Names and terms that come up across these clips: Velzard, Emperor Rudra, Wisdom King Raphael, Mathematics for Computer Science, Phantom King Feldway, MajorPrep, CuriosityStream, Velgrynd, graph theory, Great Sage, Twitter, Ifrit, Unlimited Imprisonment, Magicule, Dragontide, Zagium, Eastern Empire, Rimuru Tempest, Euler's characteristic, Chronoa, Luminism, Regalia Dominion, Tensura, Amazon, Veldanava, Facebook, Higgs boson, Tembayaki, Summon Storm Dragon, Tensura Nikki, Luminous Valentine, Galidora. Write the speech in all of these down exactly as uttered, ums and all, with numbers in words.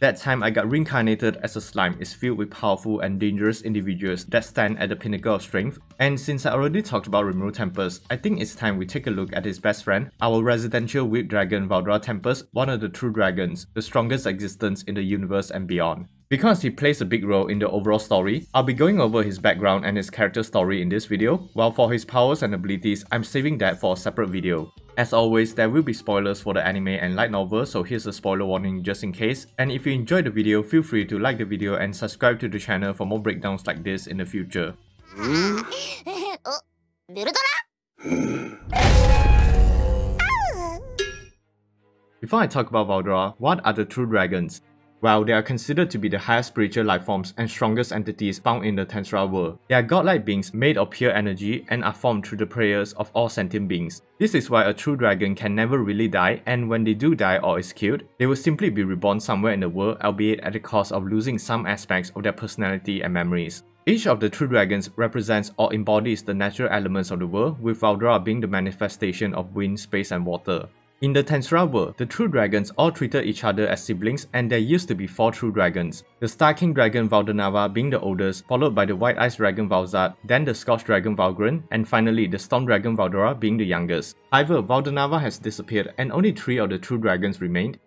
That time I got reincarnated as a slime is filled with powerful and dangerous individuals that stand at the pinnacle of strength, and since I already talked about Rimuru Tempest, I think it's time we take a look at his best friend, our residential whip dragon Veldora Tempest, one of the true dragons, the strongest existence in the universe and beyond. Because he plays a big role in the overall story, I'll be going over his background and his character story in this video, while for his powers and abilities, I'm saving that for a separate video. As always, there will be spoilers for the anime and light novel, so here's a spoiler warning just in case, and if you enjoyed the video, feel free to like the video and subscribe to the channel for more breakdowns like this in the future. Before I talk about Veldora, what are the true dragons? While they are considered to be the highest spiritual lifeforms and strongest entities found in the Tensura world, they are godlike beings made of pure energy and are formed through the prayers of all sentient beings. This is why a true dragon can never really die, and when they do die or is killed, they will simply be reborn somewhere in the world, albeit at the cost of losing some aspects of their personality and memories. Each of the true dragons represents or embodies the natural elements of the world, with Veldora being the manifestation of wind, space and water. In the Tensura world, the true dragons all treated each other as siblings, and there used to be four true dragons. The Star King dragon Veldanava being the oldest, followed by the White Ice dragon Velzard, then the Scorch dragon Velgrynd, and finally the Storm dragon Veldora being the youngest. However, Veldanava has disappeared and only three of the true dragons remained.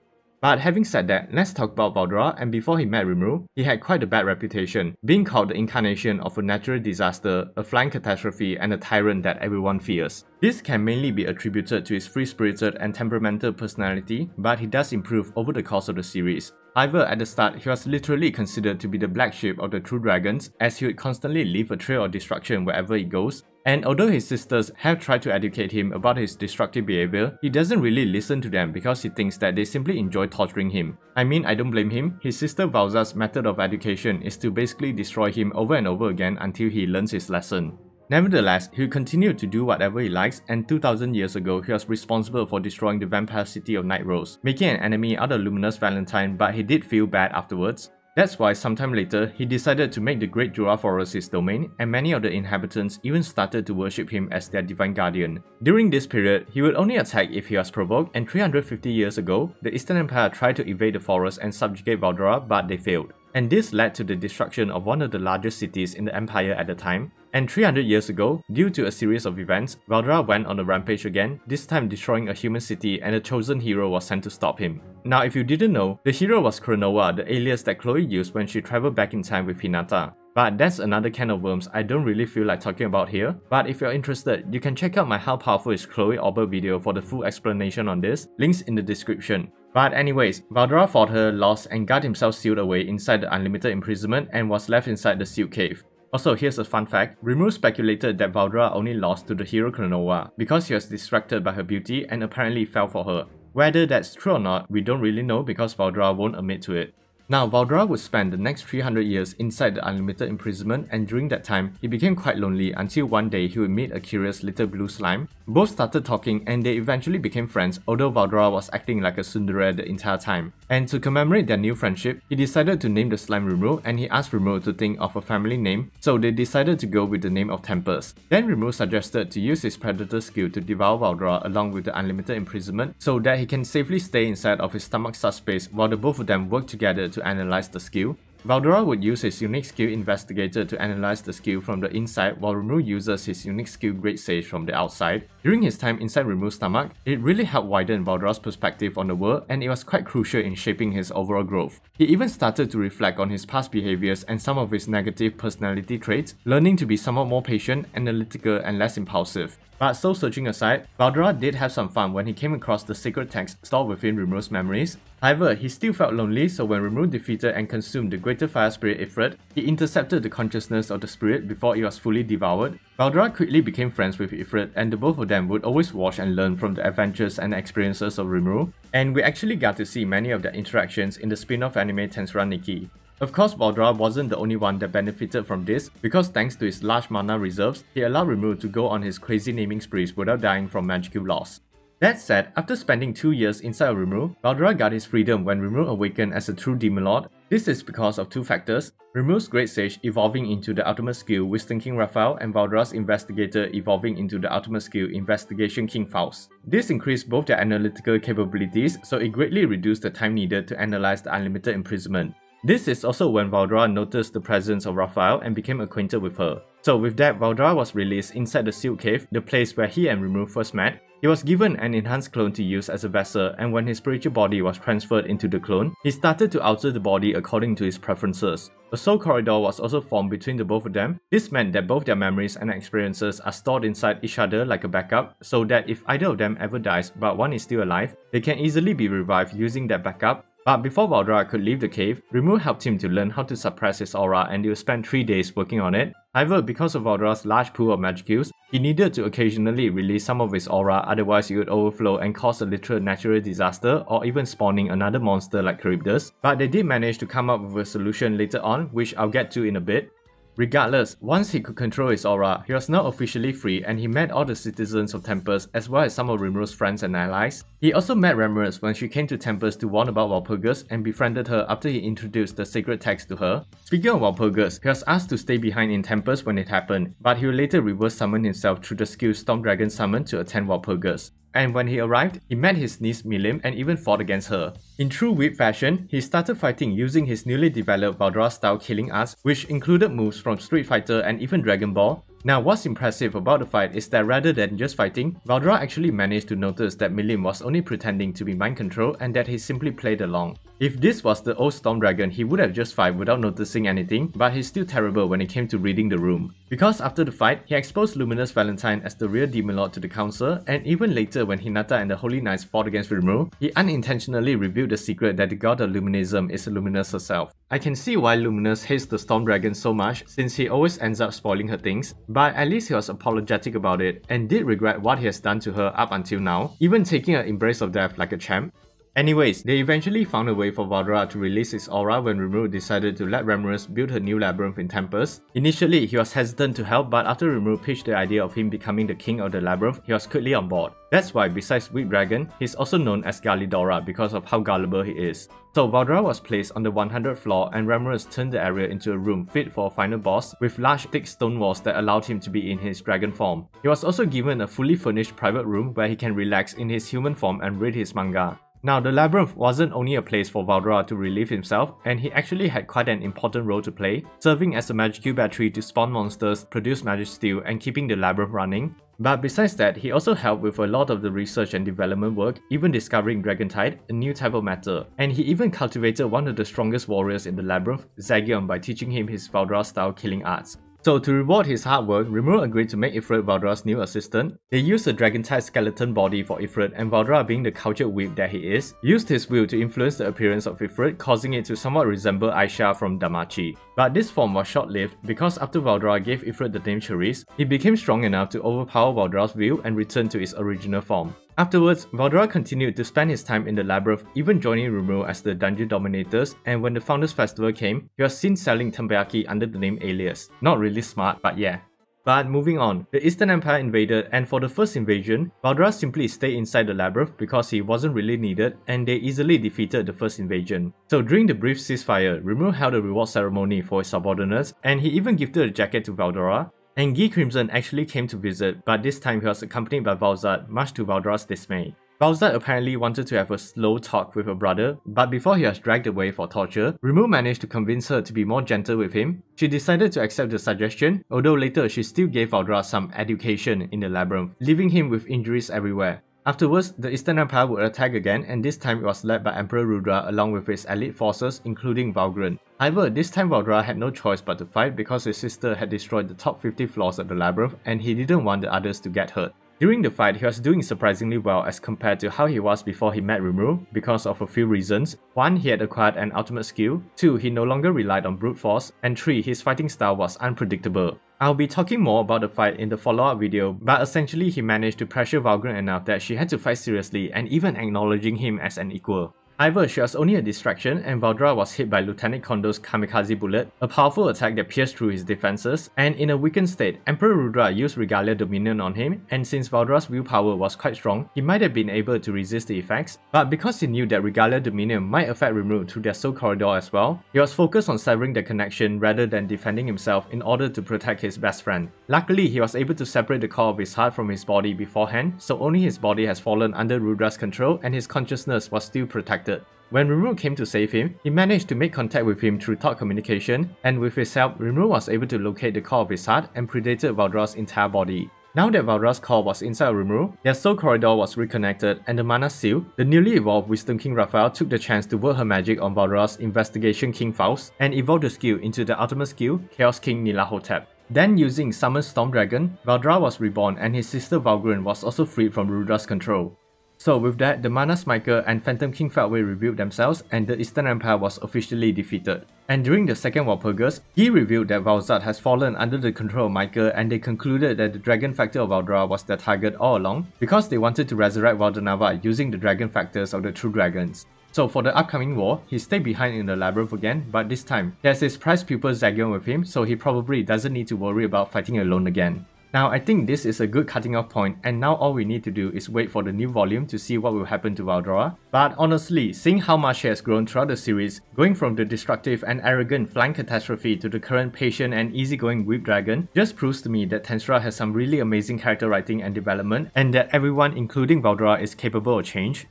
But having said that, let's talk about Veldora, and before he met Rimuru, he had quite a bad reputation, being called the incarnation of a natural disaster, a flying catastrophe and a tyrant that everyone fears. This can mainly be attributed to his free-spirited and temperamental personality, but he does improve over the course of the series. However, at the start, he was literally considered to be the black sheep of the true dragons, as he would constantly leave a trail of destruction wherever he goes. And although his sisters have tried to educate him about his destructive behavior, he doesn't really listen to them because he thinks that they simply enjoy torturing him. I mean, I don't blame him. His sister Valza's method of education is to basically destroy him over and over again until he learns his lesson. Nevertheless, he continued to do whatever he likes, and two thousand years ago, he was responsible for destroying the vampire city of Night Rose, making an enemy out of Luminous Valentine, but he did feel bad afterwards. That's why sometime later, he decided to make the Great Jura Forest his domain, and many of the inhabitants even started to worship him as their divine guardian. During this period, he would only attack if he was provoked, and three hundred fifty years ago, the Eastern Empire tried to invade the forest and subjugate Veldora, but they failed. And this led to the destruction of one of the largest cities in the empire at the time. And three hundred years ago, due to a series of events, Veldora went on a rampage again, this time destroying a human city, and a chosen hero was sent to stop him. Now if you didn't know, the hero was Chronoa, the alias that Chloe used when she traveled back in time with Hinata. But that's another can of worms I don't really feel like talking about here, but if you're interested, you can check out my How Powerful is Chloe Aubert video for the full explanation on this, links in the description. But anyways, Veldora fought her, lost, and got himself sealed away inside the Unlimited Imprisonment and was left inside the sealed cave. Also, here's a fun fact, Rimuru speculated that Veldora only lost to the hero Chronoa because he was distracted by her beauty and apparently fell for her. Whether that's true or not, we don't really know because Veldora won't admit to it. Now, Veldora would spend the next three hundred years inside the Unlimited Imprisonment, and during that time, he became quite lonely until one day he would meet a curious little blue slime. Both started talking and they eventually became friends, although Veldora was acting like a tsundere the entire time. And to commemorate their new friendship, he decided to name the slime Rimuru, and he asked Rimuru to think of a family name, so they decided to go with the name of Tempest. Then Rimuru suggested to use his Predator skill to devour Veldora along with the Unlimited Imprisonment so that he can safely stay inside of his stomach's subspace while the both of them work together to analyze the skill. Veldora would use his unique skill Investigator to analyze the skill from the inside, while Rimuru uses his unique skill Great Sage from the outside. During his time inside Rimuru's stomach, it really helped widen Veldora's perspective on the world, and it was quite crucial in shaping his overall growth. He even started to reflect on his past behaviors and some of his negative personality traits, learning to be somewhat more patient, analytical and less impulsive. But soul searching aside, Veldora did have some fun when he came across the sacred text stored within Rimuru's memories. However, he still felt lonely, so when Rimuru defeated and consumed the Greater Fire Spirit Ifrit, he intercepted the consciousness of the spirit before it was fully devoured. Veldora quickly became friends with Ifrit, and the both of them would always watch and learn from the adventures and experiences of Rimuru. And we actually got to see many of their interactions in the spin-off anime Tensura Nikki. Of course, Veldora wasn't the only one that benefited from this, because thanks to his large mana reserves, he allowed Rimuru to go on his crazy naming sprees without dying from magical loss. That said, after spending two years inside of Rimuru, Veldora got his freedom when Rimuru awakened as a true Demon-Lord. This is because of two factors, Rimuru's Great Sage evolving into the ultimate skill Wisdom King Raphael and Veldora's Investigator evolving into the ultimate skill Investigation King Faust. This increased both their analytical capabilities, so it greatly reduced the time needed to analyze the Unlimited Imprisonment. This is also when Veldora noticed the presence of Raphael and became acquainted with her. So with that, Veldora was released inside the Sealed Cave, the place where he and Rimuru first met. He was given an enhanced clone to use as a vessel, and when his spiritual body was transferred into the clone, he started to alter the body according to his preferences. A soul corridor was also formed between the both of them. This meant that both their memories and experiences are stored inside each other like a backup, so that if either of them ever dies but one is still alive, they can easily be revived using that backup. But before Veldora could leave the cave, Rimuru helped him to learn how to suppress his aura, and they would spend three days working on it. However, because of Veldora's large pool of magicals, he needed to occasionally release some of his aura, otherwise it would overflow and cause a literal natural disaster or even spawning another monster like Charybdis. But they did manage to come up with a solution later on, which I'll get to in a bit. Regardless, once he could control his aura, he was now officially free, and he met all the citizens of Tempest as well as some of Rimuru's friends and allies. He also met Ramiris when she came to Tempest to warn about Walpurgis and befriended her after he introduced the sacred text to her. Speaking of Walpurgis, he was asked to stay behind in Tempest when it happened, but he would later reverse summon himself through the skill Storm Dragon Summon to attend Walpurgis. And when he arrived, he met his niece Milim and even fought against her. In true whip fashion, he started fighting using his newly developed Veldora-style killing arts, which included moves from Street Fighter and even Dragon Ball. Now, what's impressive about the fight is that rather than just fighting, Veldora actually managed to notice that Milim was only pretending to be mind-controlled and that he simply played along. If this was the old Storm Dragon, he would have just fight without noticing anything, but he's still terrible when it came to reading the room. Because after the fight, he exposed Luminous Valentine as the real Demon-Lord to the Council, and even later when Hinata and the Holy Knights fought against Rimuru, he unintentionally revealed the secret that the god of Luminism is Luminous herself. I can see why Luminous hates the Storm Dragon so much, since he always ends up spoiling her things, but at least he was apologetic about it and did regret what he has done to her up until now, even taking an embrace of death like a champ. Anyways, they eventually found a way for Veldora to release his aura when Rimuru decided to let Ramiris build her new labyrinth in Tempest. Initially, he was hesitant to help, but after Rimuru pitched the idea of him becoming the king of the labyrinth, he was quickly on board. That's why, besides Whip Dragon, he's also known as Galidora because of how gullible he is. So Veldora was placed on the one hundredth floor, and Ramiris turned the area into a room fit for a final boss with large thick stone walls that allowed him to be in his dragon form. He was also given a fully furnished private room where he can relax in his human form and read his manga. Now, the labyrinth wasn't only a place for Veldora to relieve himself, and he actually had quite an important role to play, serving as a Magicule battery to spawn monsters, produce magic steel, and keeping the labyrinth running. But besides that, he also helped with a lot of the research and development work, even discovering Dragontide, a new type of matter. And he even cultivated one of the strongest warriors in the labyrinth, Zagium, by teaching him his Veldora-style killing arts. So to reward his hard work, Rimuru agreed to make Ifrit Veldora's new assistant. They used the Dragontide skeleton body for Ifrit, and Veldora, being the cultured whip that he is, used his will to influence the appearance of Ifrit, causing it to somewhat resemble Aisha from Damachi. But this form was short-lived because after Veldora gave Ifrit the name Charybdis, he became strong enough to overpower Veldora's will and return to its original form. Afterwards, Veldora continued to spend his time in the labyrinth, even joining Rimuru as the Dungeon Dominators, and when the Founders Festival came, he was seen selling Tembayaki under the name Alias. Not really smart, but yeah. But moving on, the Eastern Empire invaded, and for the first invasion, Veldora simply stayed inside the labyrinth because he wasn't really needed, and they easily defeated the first invasion. So during the brief ceasefire, Rimuru held a reward ceremony for his subordinates, and he even gifted a jacket to Veldora. And Guy Crimson actually came to visit, but this time he was accompanied by Velzard, much to Veldora's dismay. Velzard apparently wanted to have a slow talk with her brother, but before he was dragged away for torture, Rimuru managed to convince her to be more gentle with him. She decided to accept the suggestion, although later she still gave Veldora some education in the labyrinth, leaving him with injuries everywhere. Afterwards, the Eastern Empire would attack again, and this time it was led by Emperor Rudra along with his elite forces, including Velgrynd. However, this time Veldora had no choice but to fight because his sister had destroyed the top fifty floors of the labyrinth, and he didn't want the others to get hurt. During the fight, he was doing surprisingly well as compared to how he was before he met Rimuru because of a few reasons. One, he had acquired an ultimate skill. Two, he no longer relied on brute force. And three, his fighting style was unpredictable. I'll be talking more about the fight in the follow-up video, but essentially he managed to pressure Velgrynd enough that she had to fight seriously and even acknowledging him as an equal. However, she was only a distraction, and Veldora was hit by Lieutenant Kondo's kamikaze bullet, a powerful attack that pierced through his defenses, and in a weakened state, Emperor Rudra used Regalia Dominion on him, and since Veldora's willpower was quite strong, he might have been able to resist the effects, but because he knew that Regalia Dominion might affect Rimuru through their soul corridor as well, he was focused on severing the connection rather than defending himself in order to protect his best friend. Luckily, he was able to separate the core of his heart from his body beforehand, so only his body has fallen under Rudra's control and his consciousness was still protected. When Rimuru came to save him, he managed to make contact with him through thought communication, and with his help, Rimuru was able to locate the core of his heart and predated Veldora's entire body. Now that Veldora's core was inside Rimuru, their soul corridor was reconnected, and the Mana Seal, the newly evolved Wisdom King Raphael took the chance to work her magic on Veldora's Investigation King Faust and evolved the skill into the ultimate skill, Chaos King Nilahotep. Then using Summon Storm Dragon, Veldora was reborn and his sister Velgrynd was also freed from Rudra's control. So with that, the Mana Smiker and Phantom King Feldway revealed themselves and the Eastern Empire was officially defeated. And during the second Walpurgis, he revealed that Velzard has fallen under the control of Micah, and they concluded that the Dragon Factor of Veldora was their target all along because they wanted to resurrect Veldanava using the Dragon Factors of the True Dragons. So for the upcoming war, he stayed behind in the labyrinth again, but this time, there's his prized pupil Zagium with him, so he probably doesn't need to worry about fighting alone again. Now I think this is a good cutting off point, and now all we need to do is wait for the new volume to see what will happen to Veldora. But honestly, seeing how much she has grown throughout the series, going from the destructive and arrogant flying catastrophe to the current patient and easygoing whip dragon, just proves to me that Tensura has some really amazing character writing and development, and that everyone including Veldora is capable of change.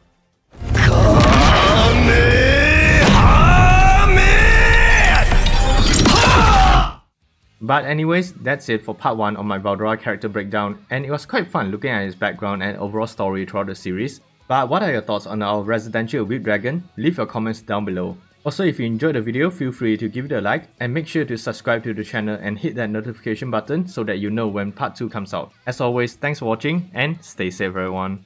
But anyways, that's it for part one of my Veldora character breakdown, and it was quite fun looking at his background and overall story throughout the series. But what are your thoughts on our residential whip dragon? Leave your comments down below. Also, if you enjoyed the video, feel free to give it a like, and make sure to subscribe to the channel and hit that notification button so that you know when part two comes out. As always, thanks for watching and stay safe everyone.